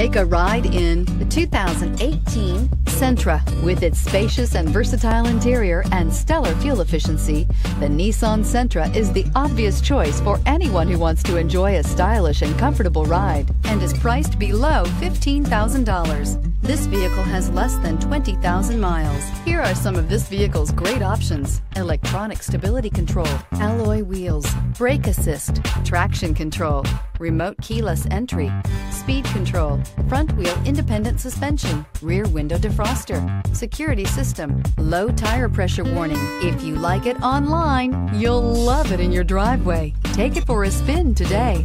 Take a ride in the 2018 Sentra. With its spacious and versatile interior and stellar fuel efficiency, the Nissan Sentra is the obvious choice for anyone who wants to enjoy a stylish and comfortable ride, and is priced below $15,000. This vehicle has less than 20,000 miles. Here are some of this vehicle's great options: electronic stability control, alloy wheels, brake assist, traction control, remote keyless entry, speed control, front wheel independent suspension, rear window defroster, security system, low tire pressure warning. If you like it online, you'll love it in your driveway. Take it for a spin today.